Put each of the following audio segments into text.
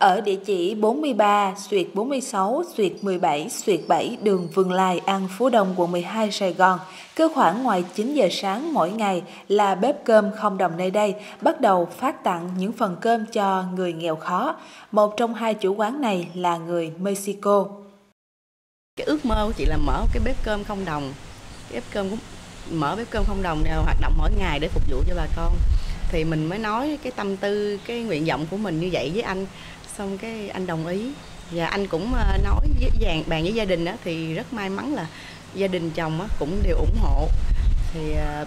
ở địa chỉ 43/46/17/7 đường Vườn Lài, An Phú Đông, quận 12, Sài Gòn. Cứ khoảng ngoài 9 giờ sáng mỗi ngày là bếp cơm không đồng nơi đây bắt đầu phát tặng những phần cơm cho người nghèo khó. Một trong hai chủ quán này là người Mexico. Cái ước mơ của chị là mở cái bếp cơm không đồng. Mở bếp cơm không đồng đều hoạt động mỗi ngày để phục vụ cho bà con. Thì mình mới nói cái tâm tư, cái nguyện vọng của mình như vậy với anh, xong cái anh đồng ý. Và anh cũng nói với bàn với gia đình đó, thì rất may mắn là gia đình chồng cũng đều ủng hộ. Thì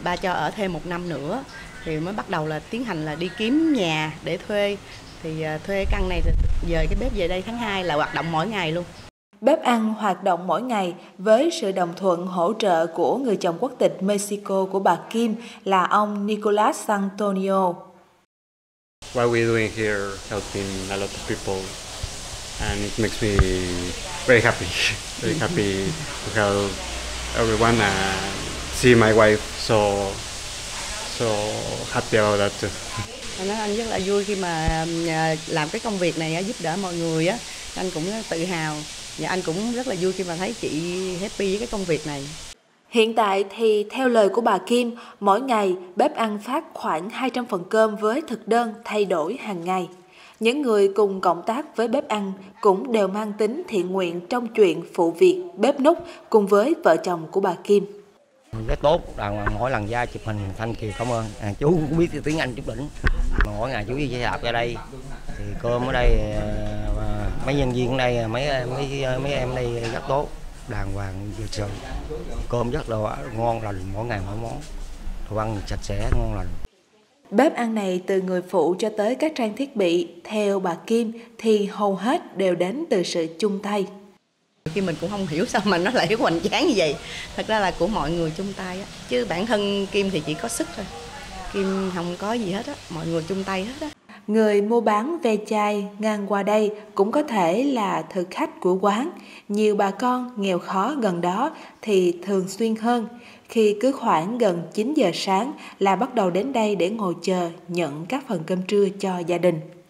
ba cho ở thêm một năm nữa thì mới bắt đầu là tiến hành là đi kiếm nhà để thuê. Thì thuê căn này, dời cái bếp về đây tháng 2 là hoạt động mỗi ngày luôn. Bếp ăn hoạt động mỗi ngày với sự đồng thuận hỗ trợ của người chồng quốc tịch Mexico của bà Kim là ông Nicolas Antonio. What we're doing here helping a lot of people and it makes me very happy to help everyone and see my wife so happy about that too. Anh rất là vui khi mà làm cái công việc này giúp đỡ mọi người á, anh cũng tự hào. Và anh cũng rất là vui khi mà thấy chị happy với cái công việc này. Hiện tại thì theo lời của bà Kim, mỗi ngày bếp ăn phát khoảng 200 phần cơm với thực đơn thay đổi hàng ngày. Những người cùng cộng tác với bếp ăn cũng đều mang tính thiện nguyện trong chuyện phụ việc bếp núc cùng với vợ chồng của bà Kim. Rất tốt, mỗi lần ra chụp hình Thanh Kiều cảm ơn. Chú cũng biết tiếng Anh chút đỉnh. Mỗi ngày chú đi xe đạp ra đây, thì cơm ở đây... Mấy nhân viên đây, mấy em đây rất tốt, đàng hoàng, dễ chịu. Cơm rất là ngon lành, mỗi ngày mỗi món. Đồ ăn sạch sẽ, ngon lành. Bếp ăn này từ người phụ cho tới các trang thiết bị, theo bà Kim thì hầu hết đều đến từ sự chung tay. Khi mình cũng không hiểu sao mà nó lại hoành tráng như vậy. Thật ra là của mọi người chung tay á. Chứ bản thân Kim thì chỉ có sức thôi. Kim không có gì hết á, mọi người chung tay hết á. Người mua bán ve chai ngang qua đây cũng có thể là thực khách của quán. Nhiều bà con nghèo khó gần đó thì thường xuyên hơn, khi cứ khoảng gần 9 giờ sáng là bắt đầu đến đây để ngồi chờ nhận các phần cơm trưa cho gia đình.